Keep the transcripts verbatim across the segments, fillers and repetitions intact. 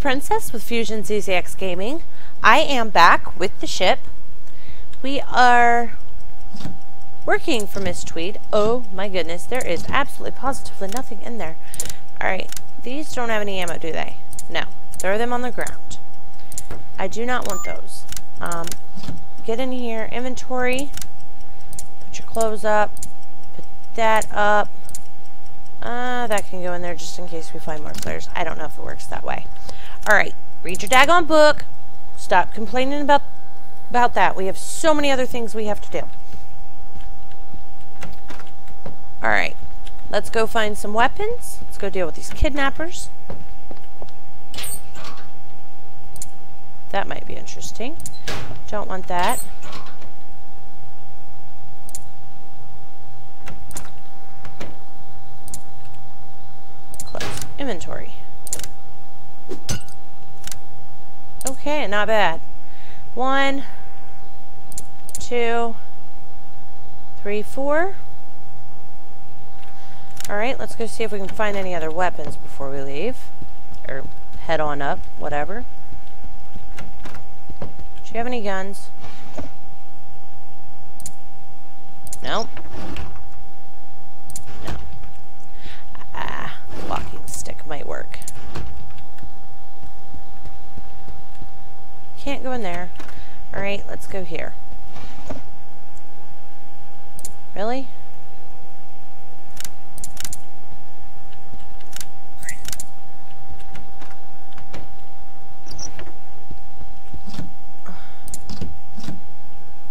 Princess with Fusion Z Z X Gaming. I am back with The Ship. We are working for Miss Tweed. Oh my goodness, there is absolutely positively nothing in there. Alright, these don't have any ammo, do they? No. Throw them on the ground. I do not want those. Um, get in here, inventory, put your clothes up, put that up. Uh, that can go in there just in case we find more players. I don't know if it works that way. Alright, read your daggone book. Stop complaining about, about that. We have so many other things we have to do. Alright, let's go find some weapons. Let's go deal with these kidnappers. That might be interesting. Don't want that. Close. Inventory. Okay, not bad. One, two, three, four. Alright, let's go see if we can find any other weapons before we leave. Or head on up, whatever. Do you have any guns? No. No. Ah, walking stick might work. Can't go in there. Alright, let's go here. Really?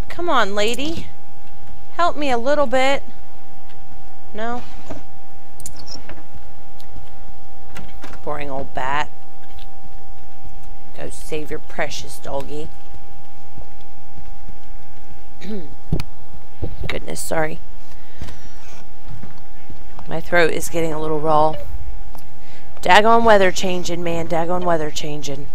Come on, lady. Help me a little bit. No? Boring old bat. Go save your precious doggy. Goodness, sorry. My throat is getting a little raw. Daggone weather changing, man. Daggone weather changing.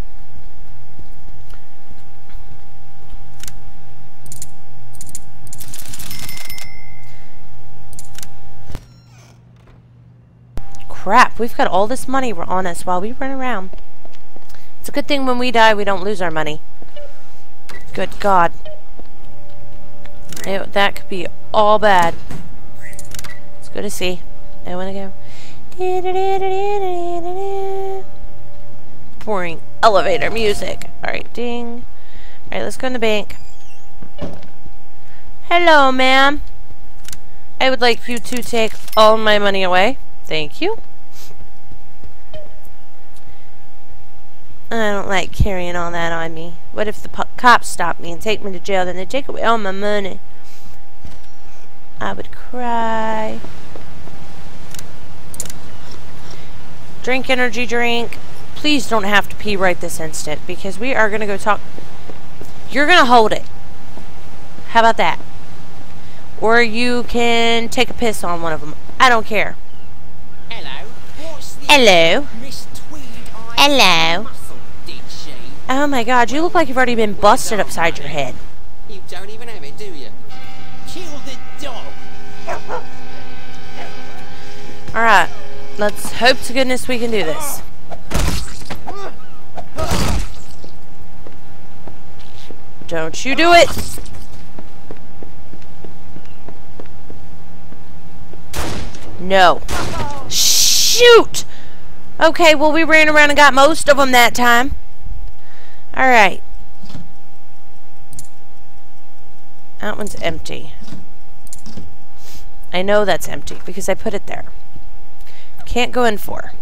Crap, we've got all this money on us while we run around. It's a good thing when we die we don't lose our money. Good God. It, that could be all bad. Let's go to sea. I want to go. Boring elevator music. Alright, ding. Alright, let's go in the bank. Hello, ma'am. I would like you to take all my money away. Thank you. I don't like carrying all that on me. What if the po cops stop me and take me to jail, then they take away all my money? I would cry. Drink energy drink. Please don't have to pee right this instant, because we are going to go talk. You're going to hold it. How about that? Or you can take a piss on one of them. I don't care. Hello. What's this? Hello. Miss Tweed, hello. Muscle, did she? Oh my God, you look like you've already been busted upside your head. You don't even have it, do you? Kill the dog. All right, let's hope to goodness we can do this. Don't you do it. No. Shoot! Okay, well, we ran around and got most of them that time. Alright. That one's empty. I know that's empty because I put it there. Can't go in for.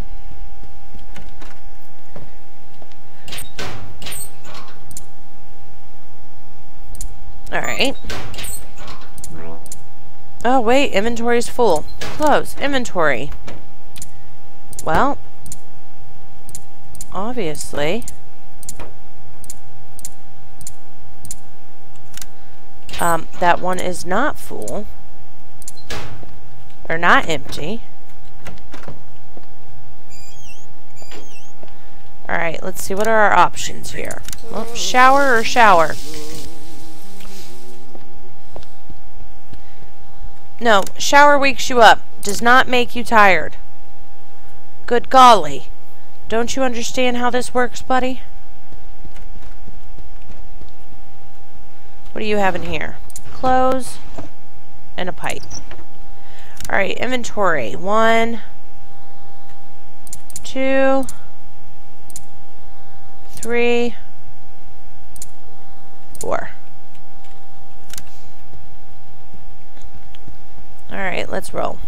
Alright. Oh, wait. Inventory's full. Close. Inventory. Well, obviously, um, that one is not full, or not empty. Alright, let's see, what are our options here? Well, shower or shower? No, shower wakes you up, does not make you tired. Good golly. Don't you understand how this works, buddy? What do you have in here? Clothes and a pipe. Alright, inventory. One, two, three, four. Alright, let's roll.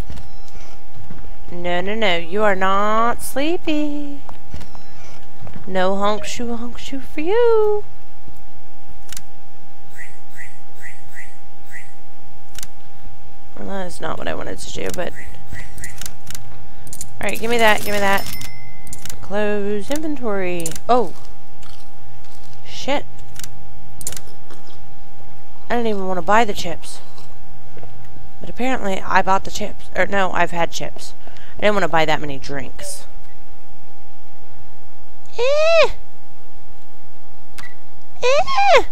No, no, no. You are not sleepy. No honk shoe, honk shoe for you. Well, that is not what I wanted to do, but... Alright, give me that, give me that. Close inventory. Oh! Shit. I didn't even want to buy the chips. But apparently, I bought the chips. Or, no, I've had chips. I didn't want to buy that many drinks. Eh! Eh!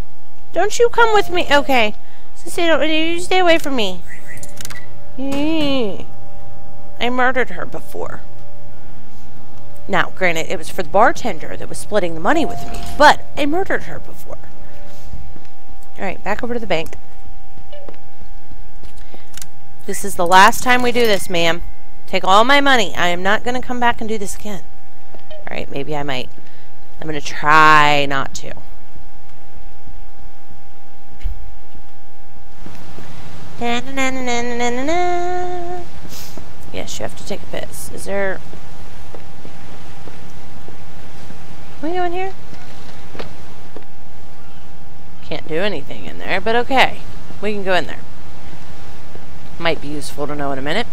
Don't you come with me. Okay. So don't, you stay away from me. I murdered her before. Now, granted, it was for the bartender that was splitting the money with me, but I murdered her before. Alright, back over to the bank. This is the last time we do this, ma'am. Take all my money. I am not going to come back and do this again. Alright, maybe I might. I'm going to try not to. Na, na, na, na, na, na, na. Yes, you have to take a piss. Is there... What are we doing here? Can't do anything in there, but okay. We can go in there. Might be useful to know in a minute.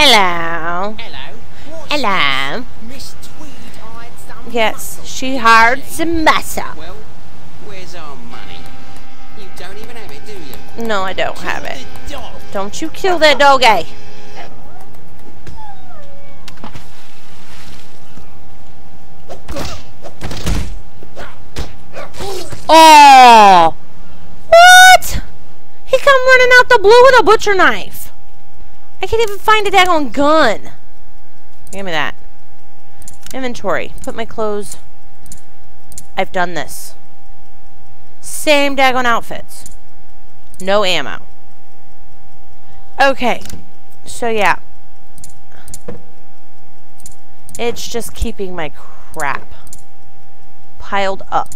Hello. Hello. What's Hello. Miss Tweed hired some Yes, muscle. she hired some muscle. Well, where's our money? You don't even have it, do you? No, I don't kill have it. Don't you kill that dog, eh? Oh! What? He come running out the blue with a butcher knife. I can't even find a daggone gun. Give me that. Inventory. Put my clothes. I've done this. Same daggone outfits. No ammo. Okay. So, yeah. It's just keeping my crap piled up.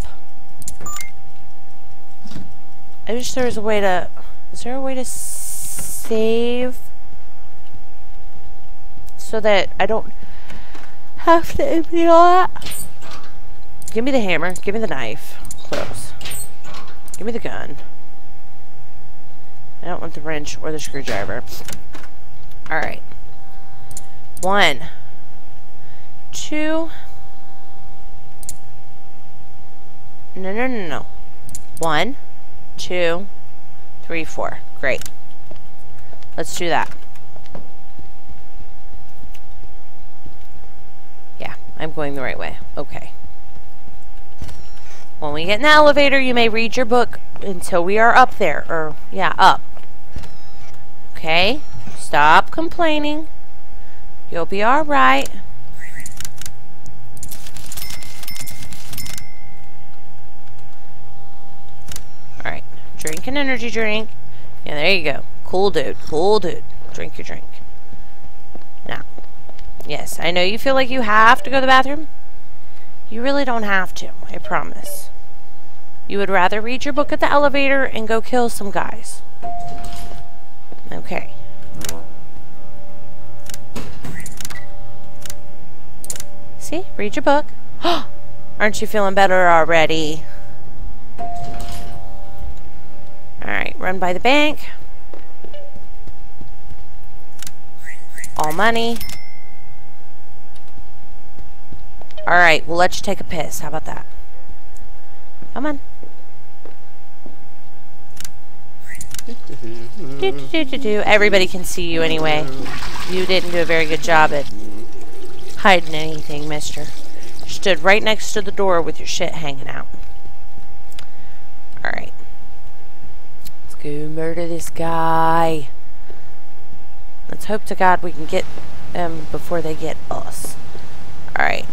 I wish there was a way to... Is there a way to save? So that I don't have to empty all that? Give me the hammer. Give me the knife. Close. Give me the gun. I don't want the wrench or the screwdriver. Alright. One. Two. No, no, no, no. One. Two. Three, four. Great. Let's do that. Yeah, I'm going the right way. Okay. When we get in the elevator, you may read your book until we are up there. Or, yeah, up. Okay. Stop complaining. You'll be alright. Alright. Drink an energy drink. Yeah, there you go. Cool dude. Cool dude. Drink your drink. Now. Yes, I know you feel like you have to go to the bathroom. You really don't have to. I promise. You would rather read your book at the elevator and go kill some guys. Okay. See? Read your book. Aren't you feeling better already? Alright, run by the bank. All money. Alright, we'll let you take a piss. How about that? Come on. Do, do, do, do, do. Everybody can see you anyway. You didn't do a very good job at hiding anything, mister. Stood right next to the door with your shit hanging out. Alright. Let's go murder this guy. Let's hope to God we can get them before they get us. Alright.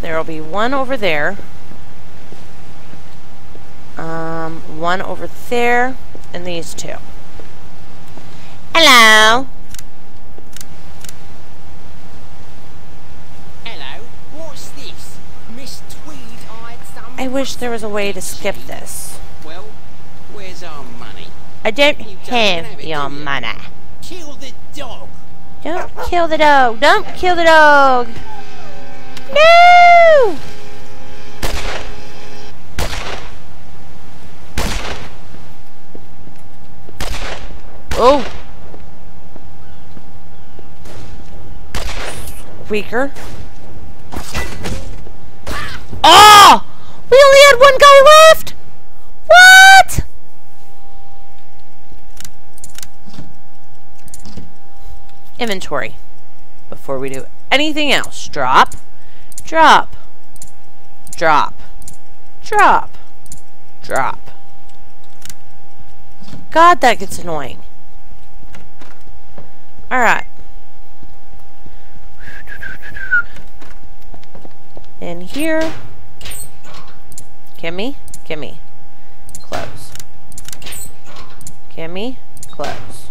There'll be one over there. Um, one over there. And these two. Hello! Hello, what's this? Miss Tweed eyed some... I wish there was a way to skip this. Well, where's our money? I don't, you don't have, have it, your do you? money. Kill the dog! Don't kill the dog! Don't kill the dog! No! Oh! Weaker. Oh! We only had one guy left! What? Inventory. Before we do anything else. Drop. Drop. Drop. Drop. Drop. God, that gets annoying. Alright. In here. Gimme. Gimme. Close. Gimme. Close.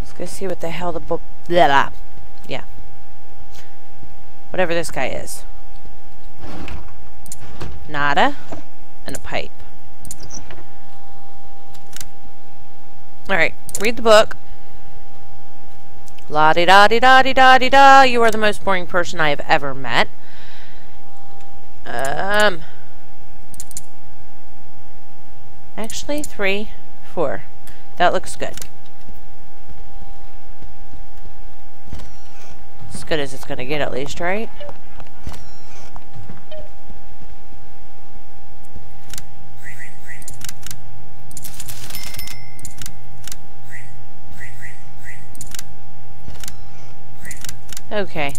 Let's go see what the hell the book. Yeah. Whatever this guy is. Nada. And a pipe. Alright. Read the book. La-di-da-di-da-di-da-di-da, you are the most boring person I have ever met. Um, actually, three, four. That looks good. As good as it's going to get, at least, right? Okay,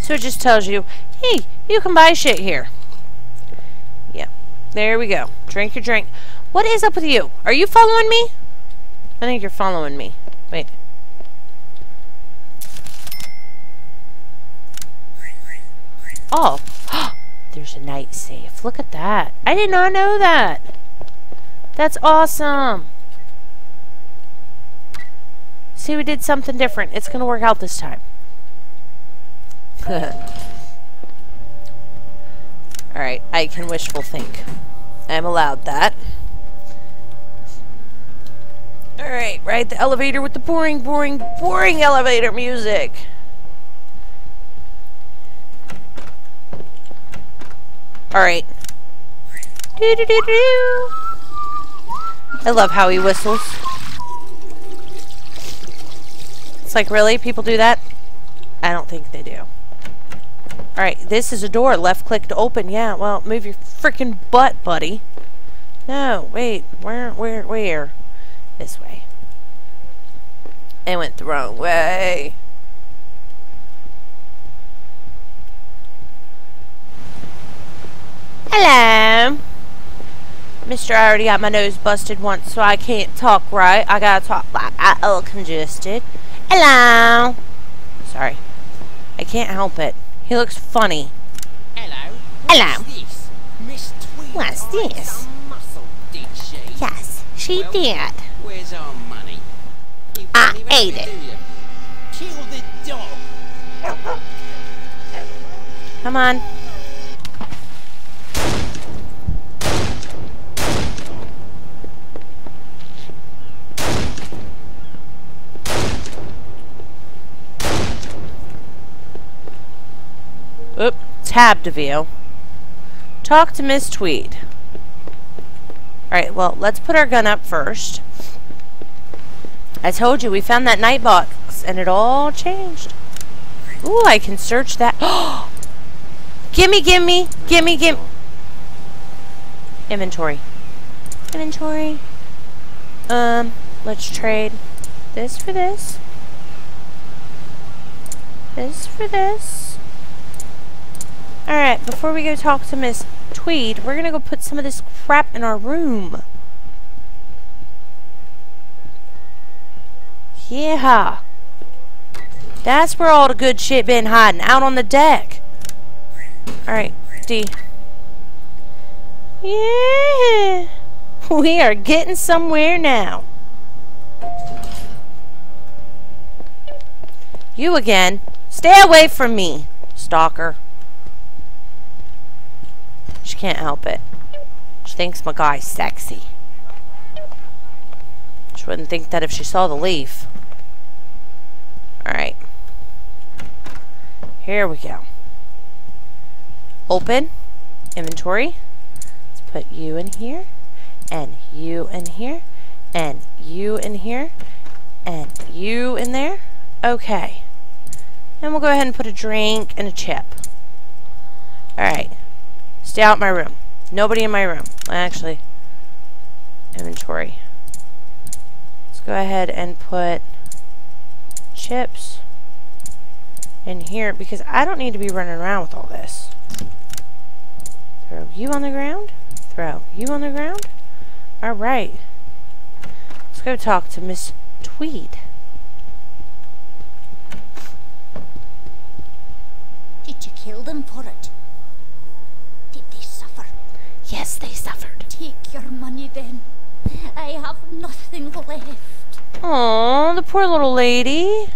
so it just tells you, hey, you can buy shit here. Yeah, there we go. Drink your drink. What is up with you? Are you following me? I think you're following me. Wait. Oh, there's a night safe. Look at that. I did not know that. That's awesome. See, we did something different. It's going to work out this time. Alright, I can wishful think. I'm allowed that. Alright, ride the elevator with the boring, boring, boring elevator music. Alright. Do do do do. I love how he whistles. It's like, really? People do that? I don't think they do. Alright, this is a door. Left click to open. Yeah, well, move your freaking butt, buddy. No, wait. Where, where, where? This way. I went the wrong way. Hello. Mister, I already got my nose busted once, so I can't talk right. I gotta talk like I all congested. Hello. Sorry. I can't help it. He looks funny. Hello. Hello. Miss Tweed. What's this? Muscle, did she? Yes, she well, did. Where's our money? You I ate it. You. Kill the dog. Come on. Oop, tab to view. Talk to Miss Tweed. Alright, well, let's put our gun up first. I told you, we found that night box, and it all changed. Ooh, I can search that. Gimme, gimme, gimme, gimme. Inventory. Inventory. Um, let's trade this for this. This for this. Alright, before we go talk to Miss Tweed, we're gonna go put some of this crap in our room. Yeah. That's where all the good shit been hiding, out on the deck. Alright, D. Yeah! We are getting somewhere now. You again. Stay away from me, stalker. She can't help it. She thinks my guy's sexy. She wouldn't think that if she saw the leaf. Alright. Here we go. Open. Inventory. Let's put you in here. And you in here. And you in here. And you in there. Okay. And we'll go ahead and put a drink and a chip. Alright. Stay out my room. Nobody in my room. Actually, inventory. Let's go ahead and put chips in here because I don't need to be running around with all this. Throw you on the ground. Throw you on the ground. Alright. Let's go talk to Miss Tweed. Did you kill them for it? Yes, they suffered. Take your money then. I have nothing left. Aww, the poor little lady.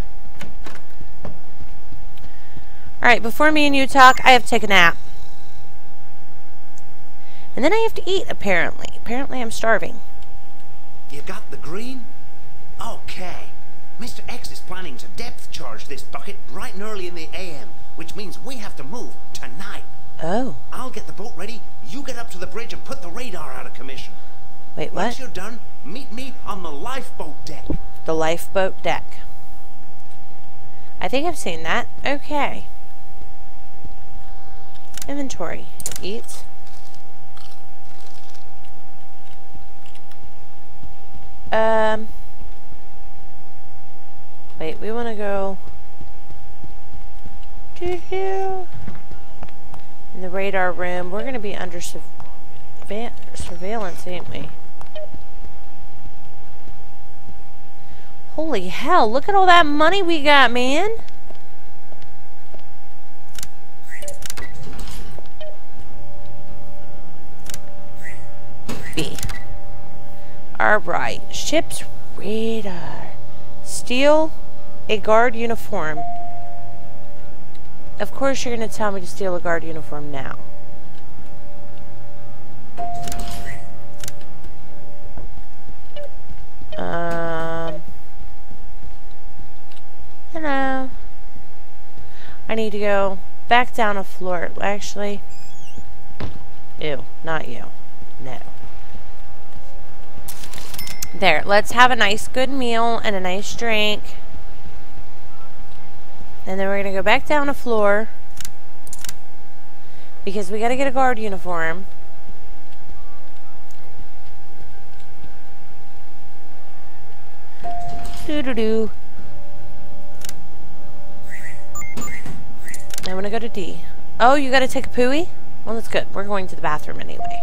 Alright, before me and you talk, I have to take a nap. And then I have to eat, apparently. Apparently I'm starving. You got the green? Okay. Mister X is planning to depth charge this bucket bright and early in the A M, which means we have to move tonight. Oh. I'll get the boat ready, you get up to the bridge and put the radar out of commission. Wait, what? Once you're done, meet me on the lifeboat deck. The lifeboat deck. I think I've seen that. Okay. Inventory. Eat. Um. Wait, we want to go... Doo-doo. In the radar room, we're going to be under surve surveillance, ain't we? Holy hell, look at all that money we got, man! B. Alright, ship's radar. Steal a guard uniform. Of course you're going to tell me to steal a guard uniform now. Um, hello. I need to go back down a floor. Actually, ew, not you. No. There, let's have a nice good meal and a nice drink. And then we're going to go back down a floor because we got to get a guard uniform. Doo-doo-doo. I want to go to D. Oh, you got to take a pooey? Well, that's good. We're going to the bathroom anyway.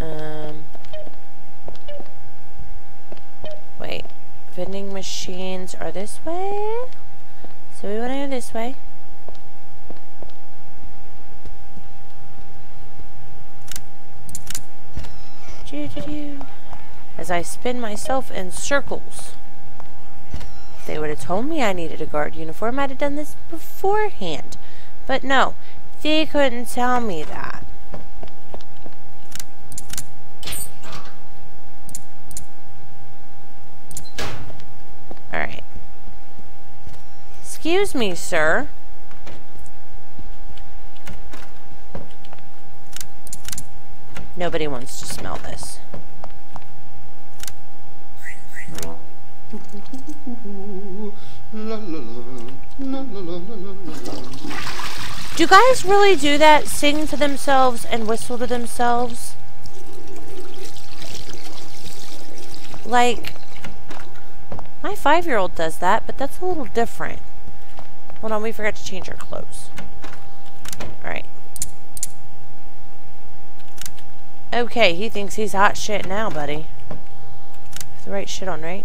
Um... Wait, vending machines are this way, so we want to go this way. Doo-doo-doo. As I spin myself in circles. If they would have told me I needed a guard uniform, I'd have done this beforehand. But no, they couldn't tell me that. Alright. Excuse me, sir. Nobody wants to smell this. Do guys really do that? Sing to themselves and whistle to themselves? Like... My five-year-old does that, but that's a little different. Hold on, we forgot to change our clothes. Alright. Okay, he thinks he's hot shit now, buddy. Put the right shit on, right?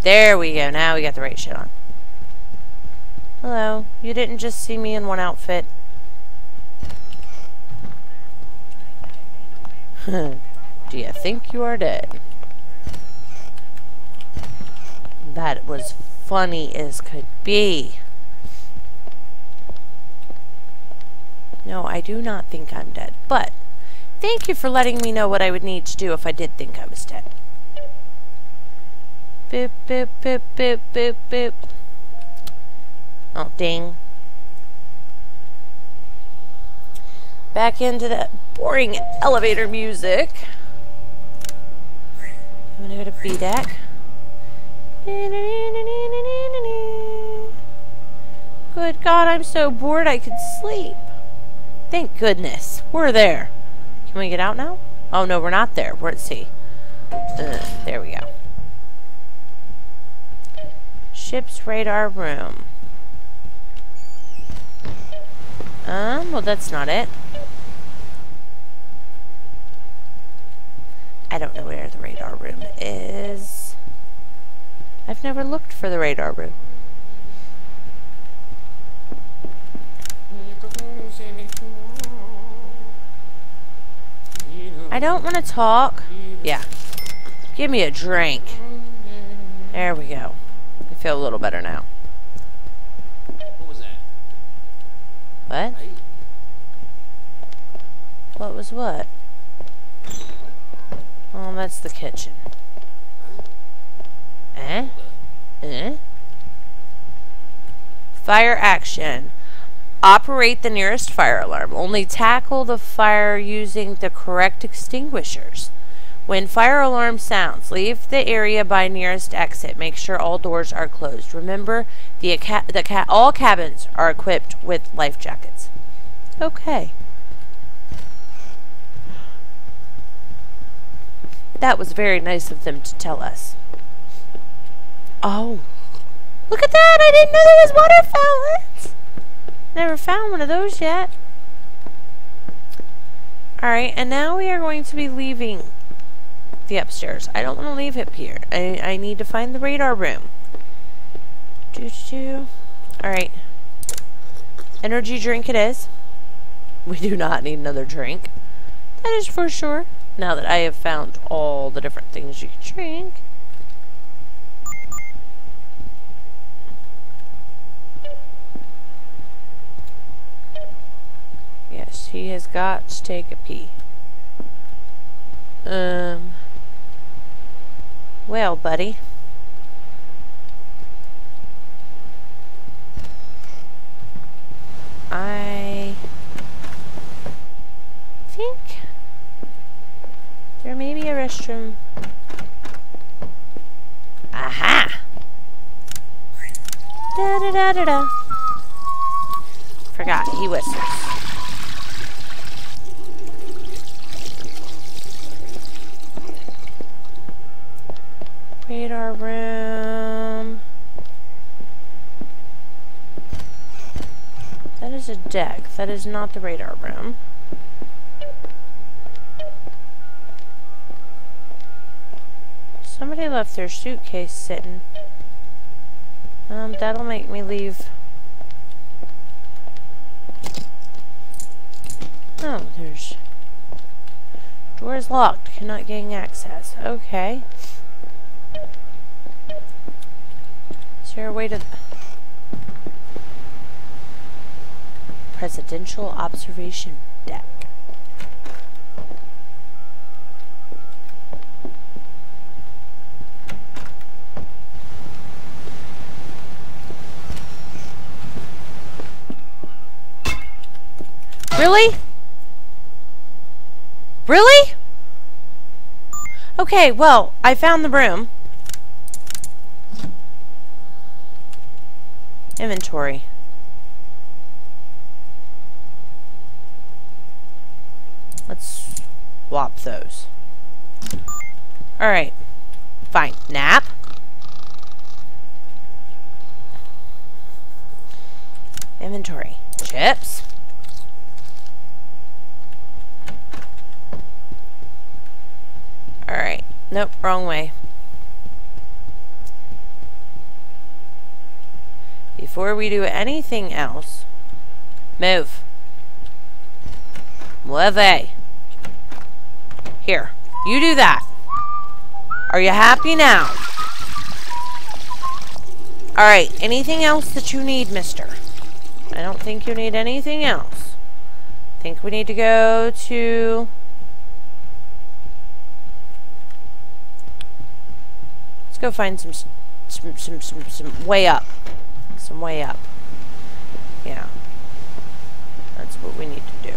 There we go. Now we got the right shit on. Hello. You didn't just see me in one outfit. Do you think you are dead? That was funny as could be. No, I do not think I'm dead, but thank you for letting me know what I would need to do if I did think I was dead. Boop, boop, boop, boop, boop, boop. Oh, ding. Back into that boring elevator music. I'm gonna go to B DAC. Good God, I'm so bored I could sleep. Thank goodness. We're there. Can we get out now? Oh, no, we're not there. We're at sea. Uh, there we go. Ship's radar room. Um, well, that's not it. I don't know where the radar room is. I've never looked for the radar room. I don't want to talk. Yeah. Give me a drink. There we go. I feel a little better now. What was that? What? What was what? Oh, that's the kitchen. Eh? Eh? Fire action. Operate the nearest fire alarm. Only tackle the fire using the correct extinguishers. When fire alarm sounds, leave the area by nearest exit. Make sure all doors are closed. Remember, the, the ca all cabins are equipped with life jackets. Okay. That was very nice of them to tell us. Oh. Look at that! I didn't know there was water fountains! Never found one of those yet. Alright, and now we are going to be leaving the upstairs. I don't want to leave up here. I, I need to find the radar room. Doo-doo-doo. Alright. Energy drink it is. We do not need another drink. That is for sure. Now that I have found all the different things you can drink. Yes, he has got to take a pee. Um. Well, buddy. I think there may be a restroom. Aha! Da da da da da. Forgot, he whistles. Radar room. That is a deck. That is not the radar room. Somebody left their suitcase sitting. Um, that'll make me leave. Oh, there's... Door is locked. Cannot gain access. Okay. Is there a way to... Th Presidential observation deck. Really? Really? Okay, well, I found the room. Inventory. Let's swap those. Alright. Fine. Nap. Inventory. Chips. Nope, wrong way. Before we do anything else, move. Move. Here, you do that. Are you happy now? Alright, anything else that you need, mister? I don't think you need anything else. I think we need to go to... Let's go find some... Some, some, some, some way up. Some way up. Yeah. That's what we need to do.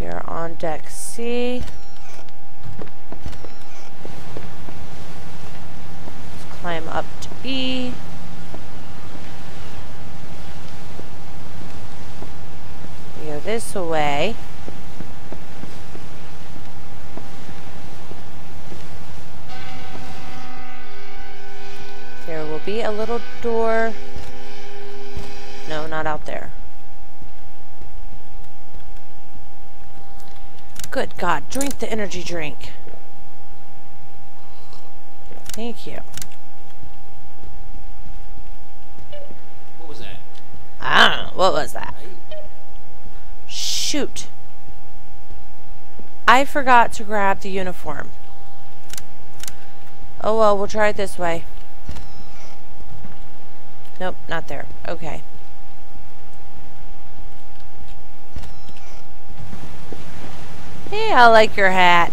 We are on deck C. Let's climb up to E. We go this way. There will be a little door. No, not out there. Good God, drink the energy drink. Thank you. What was that? I don't know. What was that? Shoot. I forgot to grab the uniform. Oh well, we'll try it this way. Nope, not there. Okay. Yeah, I like your hat.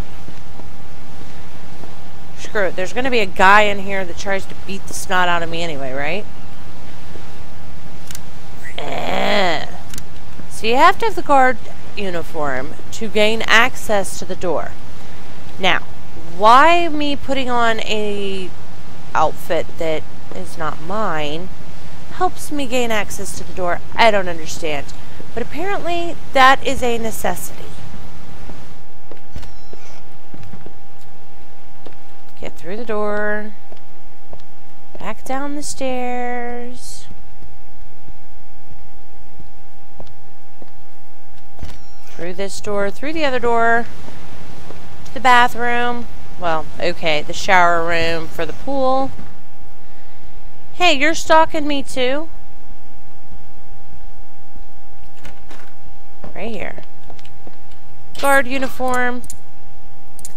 Screw it. There's going to be a guy in here that tries to beat the snot out of me anyway, right? Eh. So you have to have the guard uniform to gain access to the door. Now, why me putting on a outfit that is not mine helps me gain access to the door, I don't understand. But apparently, that is a necessity. Get through the door, back down the stairs. Through this door, through the other door, to the bathroom. Well, okay, the shower room for the pool. Hey, you're stalking me too? Right here. Guard uniform.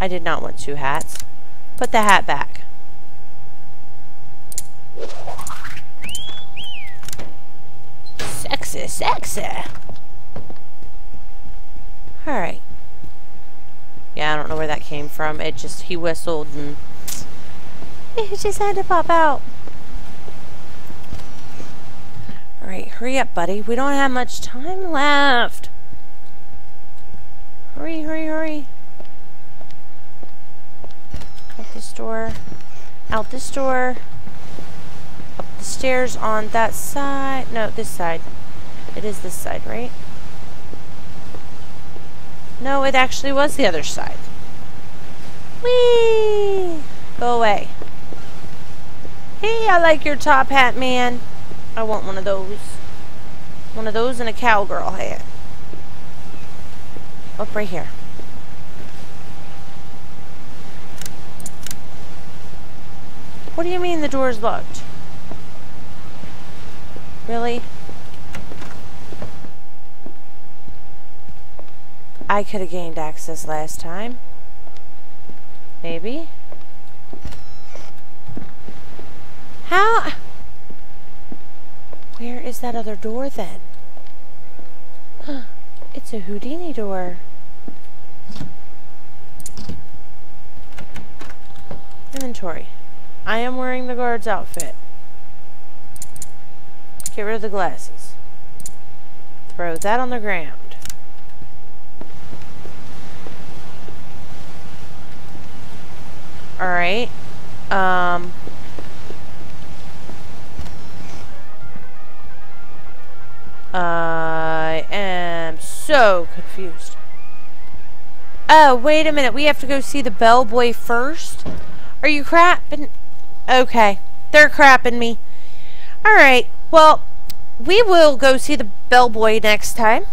I did not want two hats. Put the hat back. Sexy, sexy. Alright. Yeah, I don't know where that came from. It just, he whistled and it just had to pop out. Alright, hurry up, buddy. We don't have much time left. Hurry, hurry, hurry. Out this door, out this door, up the stairs on that side, no, this side, it is this side, right? No, it actually was the other side. Whee! Go away. Hey, I like your top hat, man. I want one of those. One of those and a cowgirl hat. Up right here. What do you mean the door's locked? Really? I could have gained access last time. Maybe. How? Where is that other door then? Huh. It's a Houdini door. Inventory. I am wearing the guard's outfit. Get rid of the glasses. Throw that on the ground. Alright. Um. I am so confused. Oh, wait a minute. We have to go see the bellboy first? Are you crapping? Okay, they're crapping me. Alright, well, we will go see the bellboy next time.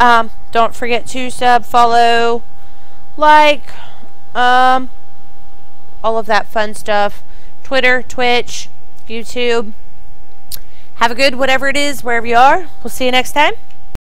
Um, don't forget to sub, follow, like, um, all of that fun stuff. Twitter, Twitch, YouTube. Have a good whatever it is, wherever you are. We'll see you next time.